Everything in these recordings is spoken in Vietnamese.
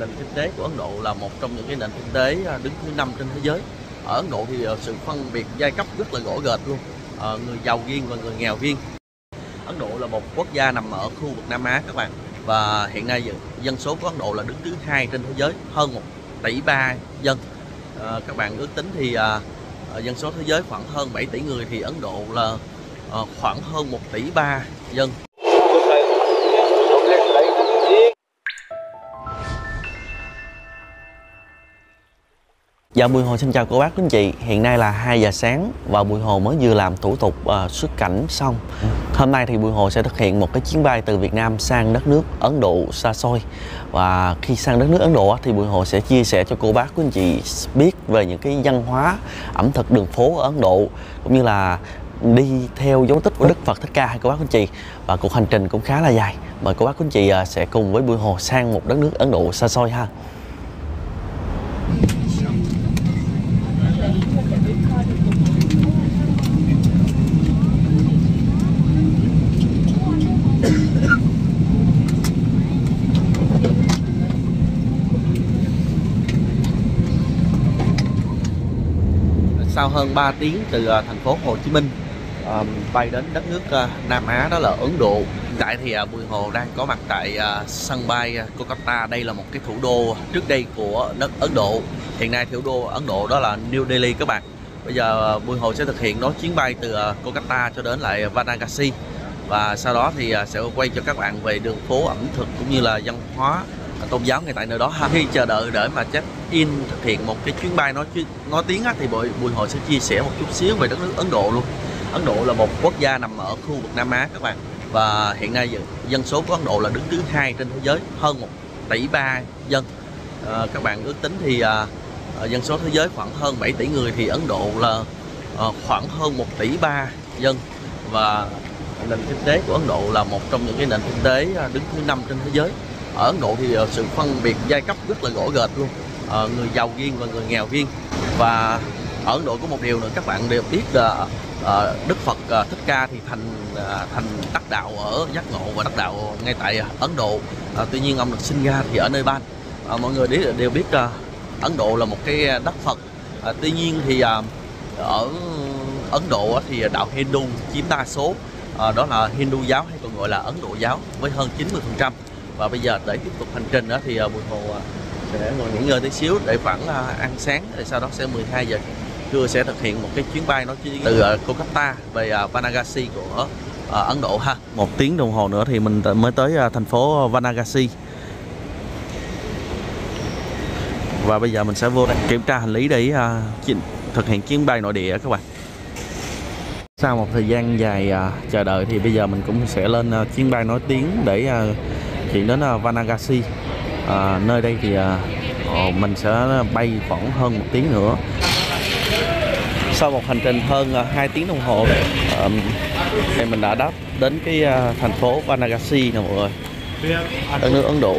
Nền kinh tế của Ấn Độ là một trong những cái nền kinh tế đứng thứ 5 trên thế giới. Ở Ấn Độ thì sự phân biệt giai cấp rất là rõ rệt luôn, người giàu riêng và người nghèo riêng. Ấn Độ là một quốc gia nằm ở khu vực Nam Á các bạn, và hiện nay dân số của Ấn Độ là đứng thứ 2 trên thế giới, hơn 1,3 tỷ dân. Các bạn ước tính thì dân số thế giới khoảng hơn 7 tỷ người, thì Ấn Độ là khoảng hơn 1,3 tỷ dân. Dạ, Bùi Hồ xin chào cô bác quý anh chị. Hiện nay là 2 giờ sáng và Bùi Hồ mới vừa làm thủ tục xuất cảnh xong. Hôm nay thì Bùi Hồ sẽ thực hiện một cái chuyến bay từ Việt Nam sang đất nước Ấn Độ xa xôi. Và khi sang đất nước Ấn Độ thì Bùi Hồ sẽ chia sẻ cho cô bác quý anh chị biết về những cái văn hóa, ẩm thực, đường phố ở Ấn Độ, cũng như là đi theo dấu tích của Đức Phật Thích Ca hay cô bác quý anh chị. Và cuộc hành trình cũng khá là dài. Mời cô bác quý anh chị sẽ cùng với Bùi Hồ sang một đất nước Ấn Độ xa xôi ha. Sau hơn 3 tiếng từ thành phố Hồ Chí Minh bay đến đất nước Nam Á, đó là Ấn Độ. Hiện tại thì Bùi Hồ đang có mặt tại sân bay Kolkata. Đây là một cái thủ đô trước đây của đất Ấn Độ. Hiện nay thủ đô Ấn Độ đó là New Delhi các bạn. Bây giờ Bùi Hồ sẽ thực hiện đón chuyến bay từ Kolkata cho đến lại Varanasi. Và sau đó thì sẽ quay cho các bạn về đường phố, ẩm thực cũng như là văn hóa, tôn giáo ngay tại nơi đó. Khi chờ đợi để mà check in thực hiện một cái chuyến bay nói tiếng thì Bùi Hồ sẽ chia sẻ một chút xíu về đất nước Ấn Độ luôn. Ấn Độ là một quốc gia nằm ở khu vực Nam Á các bạn, và hiện nay dân số của Ấn Độ là đứng thứ 2 trên thế giới, hơn 1,3 tỷ dân. Các bạn ước tính thì dân số thế giới khoảng hơn 7 tỷ người, thì Ấn Độ là khoảng hơn 1,3 tỷ dân. Và nền kinh tế của Ấn Độ là một trong những cái nền kinh tế đứng thứ 5 trên thế giới. Ở Ấn Độ thì sự phân biệt giai cấp rất là rõ rệt luôn, người giàu riêng và người nghèo riêng. Và ở Ấn Độ có một điều nữa các bạn đều biết là Đức Phật Thích Ca thì thành đắc đạo ở Giác Ngộ và đắc đạo ngay tại Ấn Độ. Tuy nhiên ông được sinh ra thì ở nơi Ban. Mọi người đều biết Ấn Độ là một cái đất Phật. Tuy nhiên thì ở Ấn Độ thì đạo Hindu chiếm đa số, đó là Hindu giáo hay còn gọi là Ấn Độ giáo với hơn 90%. Và bây giờ để tiếp tục hành trình đó thì Bùi Hồ sẽ ngồi nghỉ ngơi tí xíu để khoảng ăn sáng, rồi sau đó sẽ 12 giờ trưa sẽ thực hiện một cái chuyến bay nó từ Kolkata về Varanasi của Ấn Độ ha. Một tiếng đồng hồ nữa thì mình mới tới thành phố Varanasi. Và bây giờ mình sẽ vô đây kiểm tra hành lý để thực hiện chuyến bay nội địa các bạn. Sau một thời gian dài chờ đợi thì bây giờ mình cũng sẽ lên chuyến bay nổi tiếng để chuyển đến Varanasi. Nơi đây thì mình sẽ bay khoảng hơn 1 tiếng nữa. Sau một hành trình hơn 2 tiếng đồng hồ thì mình đã đáp đến cái thành phố Varanasi nè mọi người, ở nước Ấn Độ.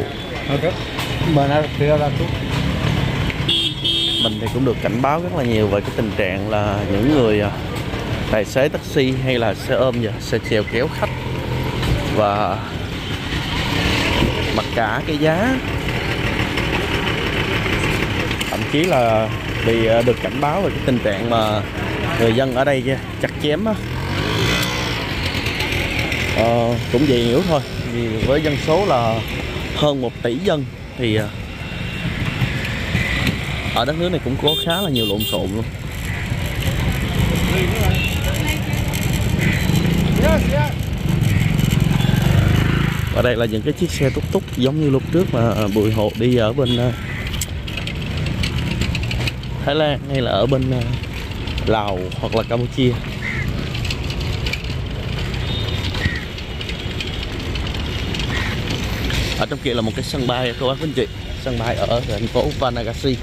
Mình thì cũng được cảnh báo rất là nhiều về cái tình trạng là những người tài xế taxi hay là xe ôm sẽ chèo kéo khách và mặc cả cái giá, thậm chí là bị được cảnh báo về cái tình trạng mà người dân ở đây chặt chém á. Cũng vậy hiểu thôi, vì với dân số là hơn 1 tỷ dân thì ở đất nước này cũng có khá là nhiều lộn xộn luôn. Ở đây là những cái chiếc xe túc túc giống như lúc trước mà Bùi Hồ đi ở bên Thái Lan hay là ở bên Lào hoặc là Campuchia. Ở trong kia là một cái sân bay các bác quý anh chị, sân bay ở thành phố Varanasi.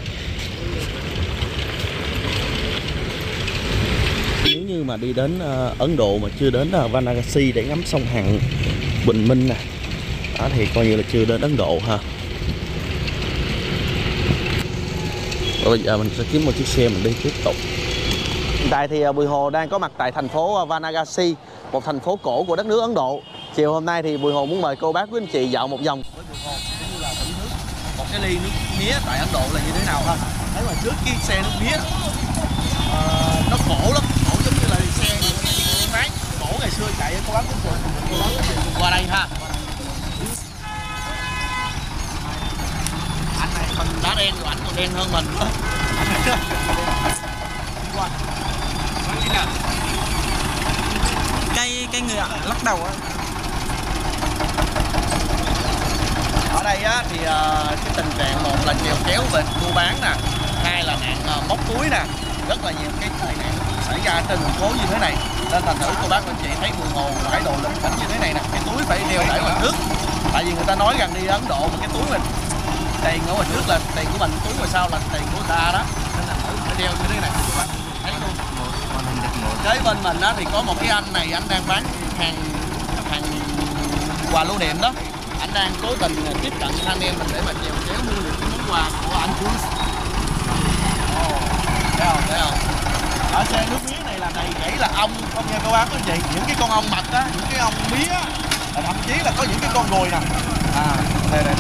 Nếu như mà đi đến Ấn Độ mà chưa đến Varanasi để ngắm sông Hằng bình minh nè, đó thì coi như là chưa đến Ấn Độ ha. Và bây giờ mình sẽ kiếm một chiếc xe mình đi tiếp tục. Hiện tại thì Bùi Hồ đang có mặt tại thành phố Varanasi, một thành phố cổ của đất nước Ấn Độ. Chiều hôm nay thì Bùi Hồ muốn mời cô bác quý anh chị dạo một vòng. Với Bùi Hồ cũng như là thưởng thức một cái ly nước mía tại Ấn Độ là như thế nào ha. Thấy mà trước cái xe nước mía nó khổ lắm, khổ giống như là xe bán cổ ngày xưa chạy có bán cái qua đây ha. Anh này mình đã đen rồi, anh còn đen hơn mình nữa. Cái người ạ lắc đầu á. Ở đây á, thì cái tình trạng một là chèo kéo về mua bán nè, hai là nạn móc túi nè, rất là nhiều cái tai nạn xảy ra trên đường phố như thế này. Nên thành thử cô bác anh chị thấy Bùi Hồ vải đồ lên cảnh như thế này nè, cái túi phải đeo để ngoài trước. Tại vì người ta nói rằng đi Ấn Độ mà cái túi mình tiền ở ngoài trước là tiền của mình, túi ngoài sau là tiền của người ta đó. Nên là phải đeo như thế này cô bác thấy luôn. Kế bên mình á, thì có một cái anh này, anh đang bán hàng quà lưu niệm đó. Anh đang cố tình tiếp cận anh em mình để mà chèo chéo mua được cái món quà của anh Cruz. Thấy không, thấy không? Ở xe nước mía này là đầy rẫy là ong không nha các bác quý vị. Những cái con ong mật á, những cái ong mía á, thậm chí là có những cái con ruồi nè. À, đây đây.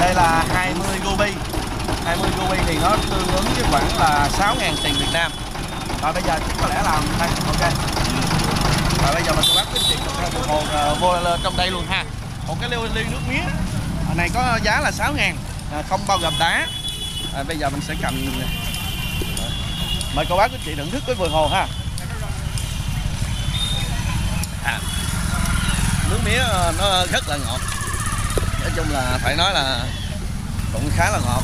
Đây là 20 ruby thì nó tương ứng với khoảng là 6.000 tiền Việt Nam. Rồi bây giờ có lẽ là đây, ok. Rồi bây giờ mình sẽ bán cái tiền đồng hồ vô trong đây luôn ha. Một cái ly nước mía ở này có giá là 6.000, không bao gồm đá. Rồi bây giờ mình sẽ cầm. Mời cô bác quý chị thưởng thức với Bùi Hồ ha. À, nước mía nó rất là ngọt. Nói chung là phải nói là cũng khá là ngọt.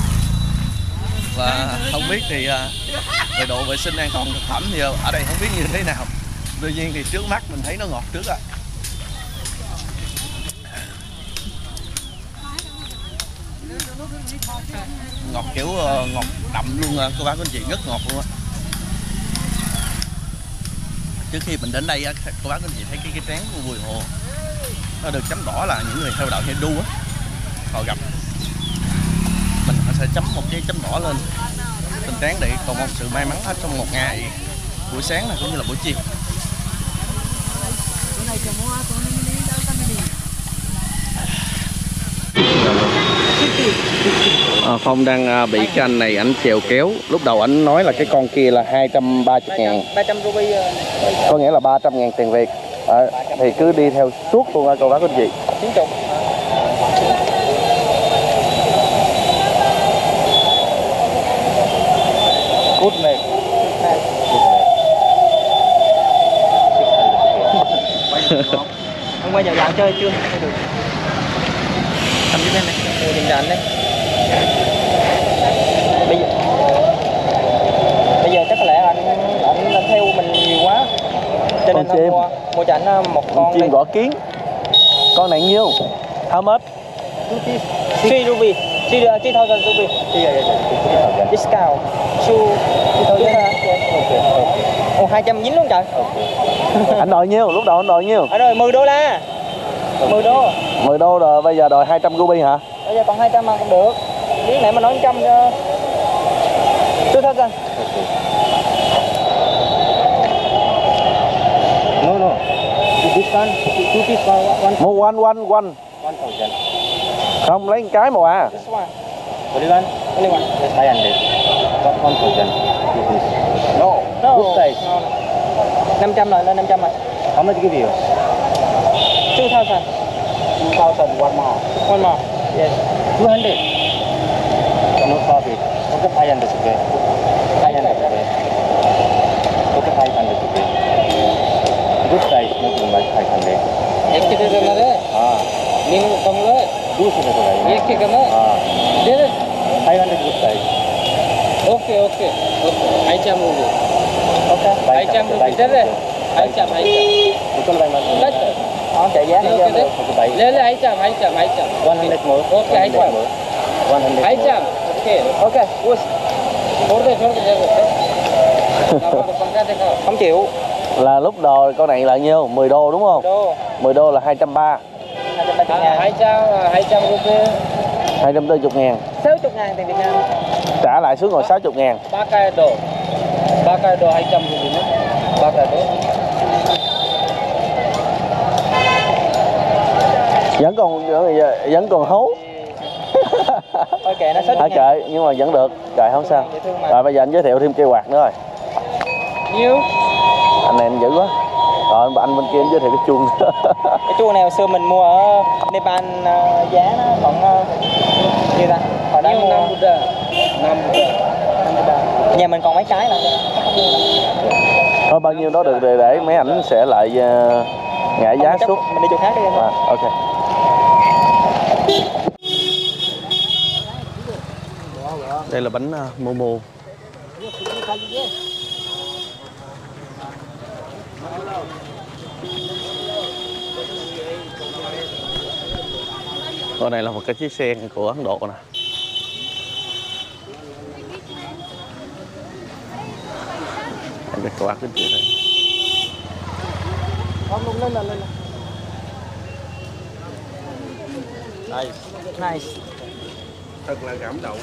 Và không biết thì về độ vệ sinh an toàn thực phẩm thì ở đây không biết như thế nào. Tuy nhiên thì trước mắt mình thấy nó ngọt trước rồi. Ngọt kiểu ngọt đậm luôn các bác anh chị, rất ngọt luôn á. Trước khi mình đến đây các bác anh chị thấy cái trán của Bùi Hồ nó được chấm đỏ là những người theo đạo Hindu á. Họ gặp mình sẽ chấm một cái chấm đỏ lên tình trán để cầu một sự may mắn hết trong một ngày, buổi sáng này cũng như là buổi chiều. Phong đang bị cái anh này ảnh chèo kéo. Lúc đầu ảnh nói là cái con kia là 230.000, 300 ruby, có nghĩa là 300.000 tiền Việt. Thì cứ đi theo suốt luôn á cô bác quý vị. Cút này. Hôm qua giờ dạo chơi chưa? Được. Cầm giúp em này, mua điện đèn đấy. Bây giờ chắc có lẽ anh theo mình nhiều quá. Cho nên anh mua cho anh một con chim gõ kiến. Con này nhiêu? How much? 3 ruby. 3,000 ruby. Discount. 2,000. Ồ, 290 luôn trời. Anh đòi nhiêu? Lúc đầu anh đòi nhiêu? Anh đòi 10 đô la. 10 đô. 10 đô rồi bây giờ đòi 200 ruby hả? Bây giờ còn 200 mà cũng được. Biết nãy mà nói 100 cho. 2,000. Một one. Không lấy một cái mà à. One. No. 500 rồi, lên 500 rồi. Không lấy cái gì. 2,000 one more. Yes. 200. No profit. Okay, 500 rupees. 500 rupees. Okay, 500 rupees. Good size, nothing much. 500. Ah. Ning Bangla. 200. Yes, can I? Ah. Yes. 500 good size. Okay. I jam. Let's. Ah, okay. Yeah. Let's. I jam. 100 more. Okay, I jam. 100. I jam. Okay. Push. Order. Không chịu. Là lúc đầu con này là nhiêu? 10 đô đúng không? 10 đô. 10 đô là 230. 240 ngàn. 60 ngàn tiền Việt Nam. Trả lại xuống rồi 60 ngàn. 3 cây đồ. 3 cây đồ 200 ngàn. 3 cây đồ. Vẫn còn hấu. Thôi kệ nó xích. Thôi kệ, nhưng mà vẫn được. Kệ không sao. Rồi bây giờ anh giới thiệu thêm cây quạt nữa rồi. Nhiều. Anh này anh dữ quá. Rồi anh bên kia anh giới thiệu cái chuông. Cái chuông này hồi xưa mình mua ở Nepal, giá nó còn như ta. Hồi đó mua 5 Buddha. Nhà mình còn mấy trái nè. Thôi bao nhiêu đó được để mấy ảnh sẽ lại ngã giá xuống. Mình đi chỗ khác đi anh. À, ok. Đây là bánh Momo. Còn này là một cái chiếc xe của Ấn Độ nè. Em đặt quạt cái chuyện này. Nice. Thật là cảm động.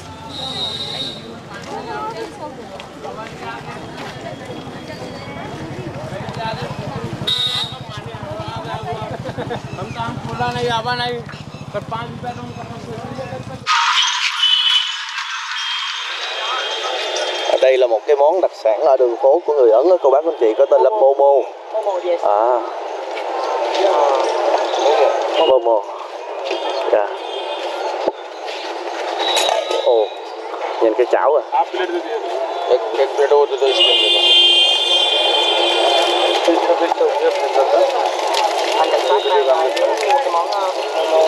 Đây là một cái món đặc sản ở đường phố của người Ấn đó cô bác anh chị, có tên là Momo. À. Momo. Dạ. Ồ, nhìn cái chảo à. Anh đặt phát này và mình mua cái món Momo.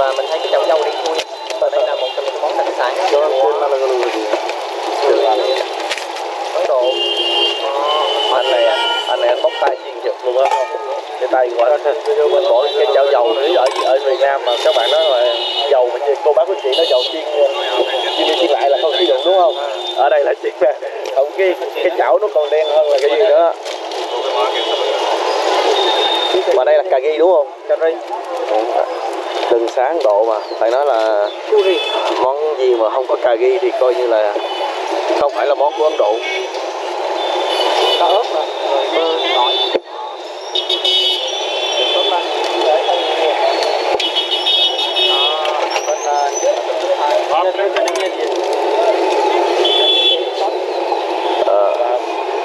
Và mình thấy cái chậu dâu đi khui. Và đây là một trong những món đặc sản của Ấn Độ. Anh này bóc tay chuyên nghiệp luôn á. Cái tay của anh mình bỏ cái chảo dầu nữa ở Việt Nam mà các bạn nói là dầu mà cô bác quý chị nói dầu chiên đi chiên lại là không sử dụng đúng không? Ở đây là chiên không cái chảo nó còn đen hơn là cái gì nữa. Mà đây là cà ri đúng không? Cà ri. Đường xá Ấn Độ mà phải nói là món gì mà không có cà ri thì coi như là không phải là món của Ấn Độ. Cá ớt mà. Tỏi.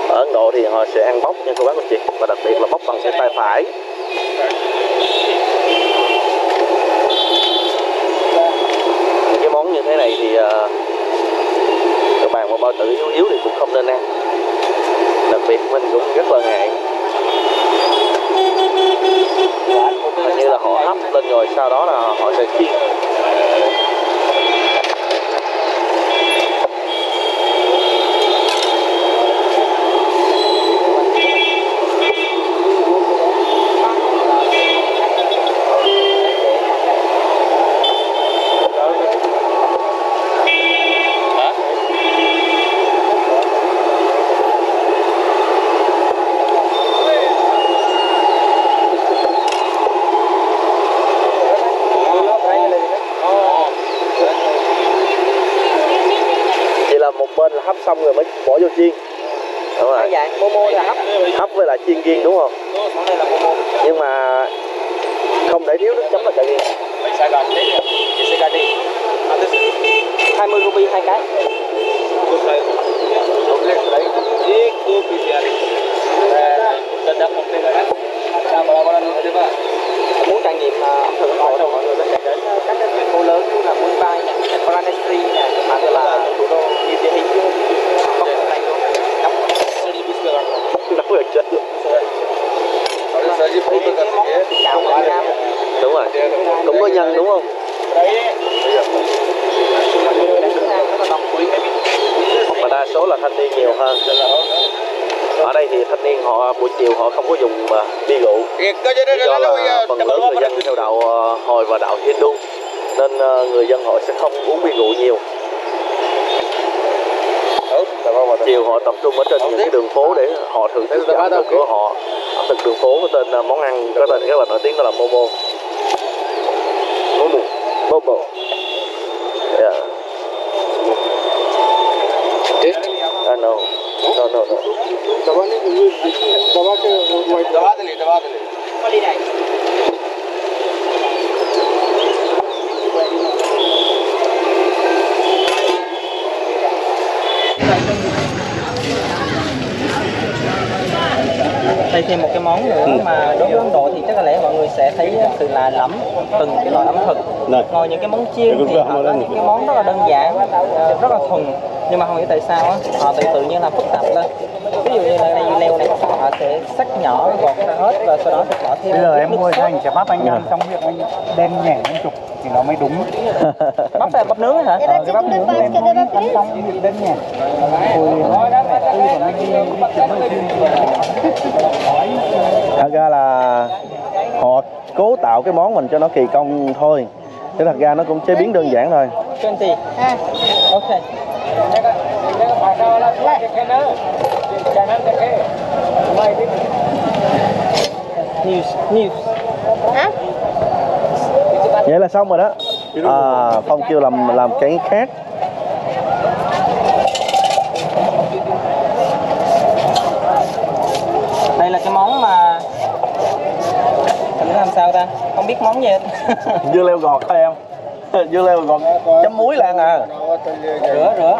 Ở Ấn Độ thì họ sẽ ăn bóc nha cô bác anh chị, và đặc biệt là bóc bằng cái tay phải. Những cái món như thế này thì các bạn mà bao tử yếu thì cũng không nên ăn. Đặc biệt mình cũng rất là ngại. Hình như là họ hấp lên rồi sau đó là họ sẽ chiên. Xong rồi mới bỏ vô chiên. Đúng rồi. Momo là hấp với lại chiên riêng đúng không? Nhưng mà không để thiếu nước chấm và cà ri. 20 rupi 2 cái. Muốn trải nghiệm ẩm thực Ấn Độ mọi người có thể đến các thành phố lớn như là Mumbai, Varanasi, hoặc là thủ đô New Delhi. Đúng rồi, cũng có nhân đúng không? Mà đa số là thanh niên nhiều hơn. Ở đây thì thanh niên họ buổi chiều họ không có dùng bia rượu, do là phần lớn người dân theo đạo Hồi và đạo Hindu nên người dân họ sẽ không uống bia rượu nhiều. Chiều họ tập trung ở trên những cái đường phố để họ thưởng thức ẩm thực của họ. từng đường phố có tên món ăn, có tên rất là nổi tiếng, đó là Momo. Momo. Momo. Yeah. Taste? No. No, no, no. Đây thêm một cái món nữa mà đối với Ấn Độ thì chắc là lẽ mọi người sẽ thấy sự lạ lẫm từng cái loại ẩm thực. Ngồi những cái món chiên thì họ có những cái món rất là đơn giản, rất là thuần, nhưng mà không hiểu tại sao họ tự nhiên là phức tạp lên. Ví dụ như là đây dưa leo này, họ sẽ sắc nhỏ gọt ra hết và sau đó sẽ bỏ thêm. Bây giờ em mua cho anh chả bắp anh ăn trong việc anh đem nhảy lên trục thì nó mới đúng. Bắp là bắp nướng hả? Cái bắp nướng em ăn trong việc đem nhảy. Thật ra là họ cố tạo cái món mình cho nó kỳ công thôi. Chứ thật ra nó cũng chế biến đơn giản thôi. Ok. Vậy là xong rồi đó. À, Phong kêu làm cái khác. Đây là cái món mà mình làm sao ta? Không biết món gì hết. Dưa leo gọt thôi em. Dưa leo gọt chấm muối là ăn à. Rửa.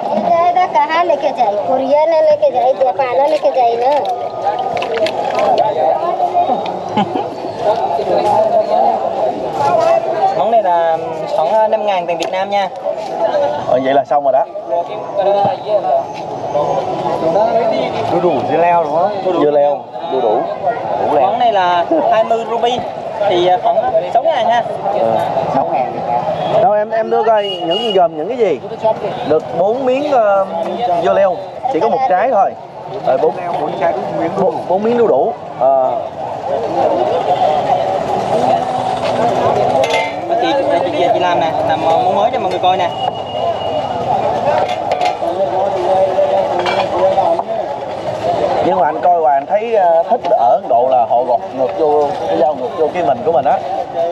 Món này là khoảng 5.000 tiền Việt Nam nha. Vậy là xong rồi đó. Đu đủ dưa leo đúng không? Dưa leo, đu đủ. Món này là 20 ruby thì khoảng 6.000 ha. 6.000. Đâu em đưa coi những gồm những cái gì? Được 4 miếng dưa leo, chỉ có một trái thôi. 4 miếng đu đủ. Chị làm nè, làm món mới cho mọi người coi nè. Nhưng mà anh coi và anh thấy thích ở Ấn Độ là họ gọt ngược vô cái dao, ngược vô cái mình của mình á,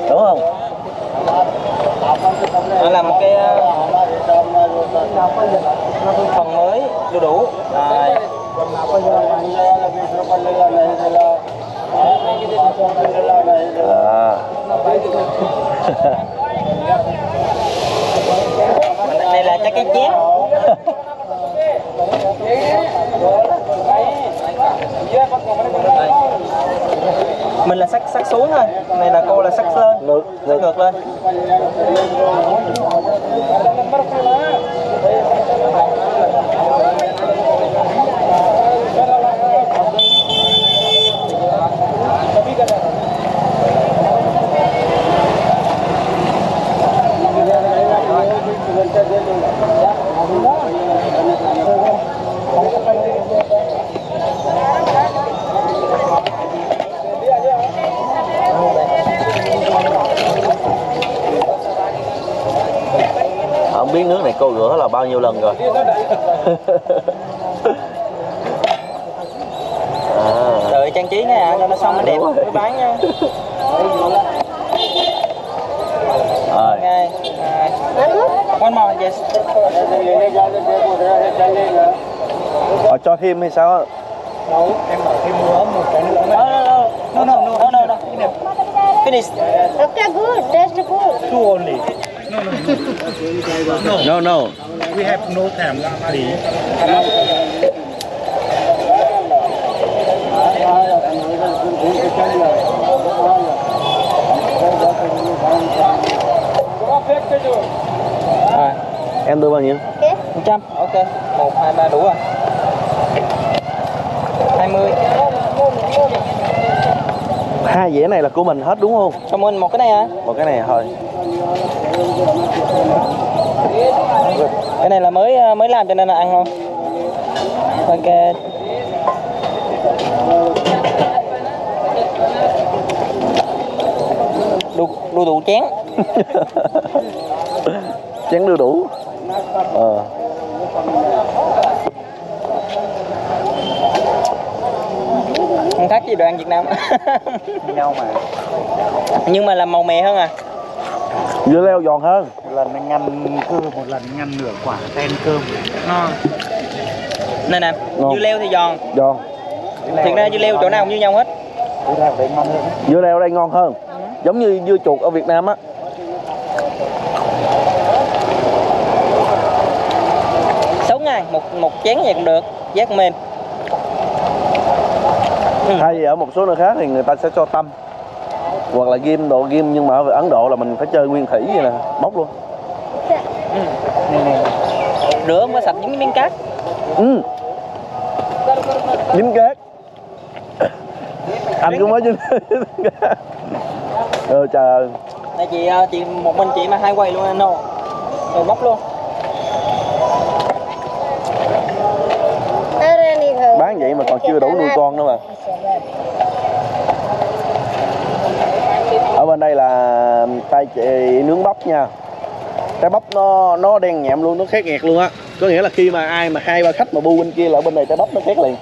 đúng không? Nó là một cái phần mới đu đủ. Đây là trái cái chén. Mình là sắc xuống thôi, này là cô là sắc lên, ngược lên. Không biết nước này cô rửa là bao nhiêu lần rồi. Đợi trang trí nha, cho nó xong nó đẹp rồi mới bán nha. Okay. One more, yes. Họ cho thêm hay sao? Đâu, em bảo thêm nữa một cái nữa. No. Finish. Okay, good. That's good. Two only. No. We have no time. À, em đưa bao nhiêu? 100. Ok, 1, 2, 3 đủ rồi. 20. Hai dĩa này là của mình hết đúng không? Cho mình một cái này hả? Một cái này thôi. Cái này là mới làm cho nên là ăn không? Ok. Đu đủ chén. Chén đu đủ. không khác gì đồ ăn Việt Nam. Nhau mà. Nhưng mà làm màu mè hơn à? Dưa leo giòn hơn. Một lần anh ngâm cơm, một lần ngâm nửa quả ten cơm. Ngon. Này nè, dưa leo thì giòn. Giòn. Thiệt ra dưa leo chỗ nào cũng như nhau hết. Dưa leo ở đây ngon hơn. Dưa leo ở đây ngon hơn. Giống như dưa chuột ở Việt Nam á. Một chén vậy cũng được, giác mềm. Hay ở một số nơi khác thì người ta sẽ cho tăm hoặc là ghim, đồ ghim, nhưng mà ở Ấn Độ là mình phải chơi nguyên thủy vậy nè, bóc luôn. Rửa không có sạch dính miếng cát. Dính cát. Anh cũng mới dính cát. Ừ trời. Đây chị một mình chị mà hai quầy luôn anh đâu. Rồi bóc luôn. Bán vậy mà còn chưa đủ nuôi con nữa mà. Ở bên đây là tay chị nướng bắp nha. Cái bắp nó đen nhẹm luôn, nó khét nghẹt luôn á. Có nghĩa là khi mà ai mà 2-3 khách mà bu bên kia là bên này trái bắp nó khét liền.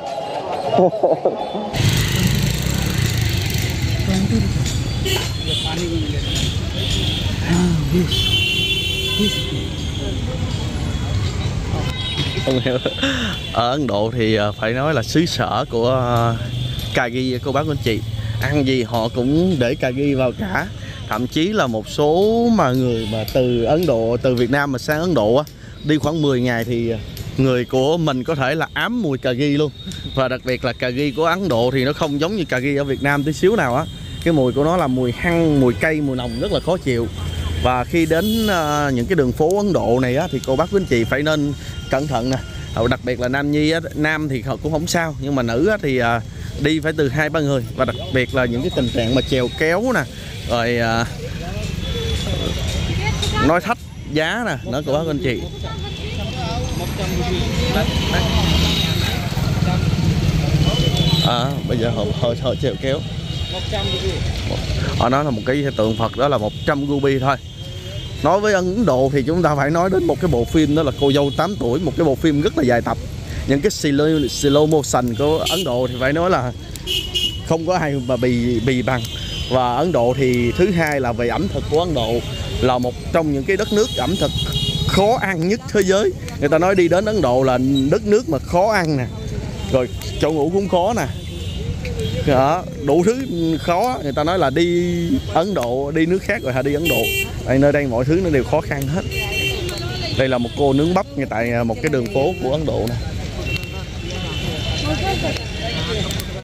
Ở Ấn Độ thì phải nói là xứ sở của cà ri cô bác anh chị. Ăn gì họ cũng để cà ri vào cả. Thậm chí là một số mà người mà từ Ấn Độ, từ Việt Nam mà sang Ấn Độ á, đi khoảng 10 ngày thì người của mình có thể là ám mùi cà ri luôn. Và đặc biệt là cà ri của Ấn Độ thì nó không giống như cà ri ở Việt Nam tí xíu nào á. Cái mùi của nó là mùi hăng, mùi cây, mùi nồng rất là khó chịu. Và khi đến những cái đường phố Ấn Độ này á, thì cô bác quý anh chị phải nên cẩn thận nè. Đặc biệt là nam nhi á, nam thì họ cũng không sao, nhưng mà nữ á, thì đi phải từ 2-3 người. Và đặc biệt là những cái tình trạng mà chèo kéo nè, rồi nói thách giá nè, nữa cô bác quý anh chị. À, bây giờ họ chèo kéo. Họ nói là một cái tượng Phật đó là 100 ruby thôi. Nói với Ấn Độ thì chúng ta phải nói đến một cái bộ phim đó là Cô Dâu 8 Tuổi. Một cái bộ phim rất là dài tập. Những cái slow motion của Ấn Độ thì phải nói là không có ai mà bì bằng. Và Ấn Độ thì thứ hai là về ẩm thực của Ấn Độ là một trong những cái đất nước ẩm thực khó ăn nhất thế giới. Người ta nói đi đến Ấn Độ là đất nước mà khó ăn nè, rồi chỗ ngủ cũng khó nè. Đó, đủ thứ khó. Người ta nói là đi Ấn Độ, đi nước khác rồi hả đi Ấn Độ. Đây, nơi đây mọi thứ nó đều khó khăn hết. Đây là một cô nướng bắp ngay tại một cái đường phố của Ấn Độ nè.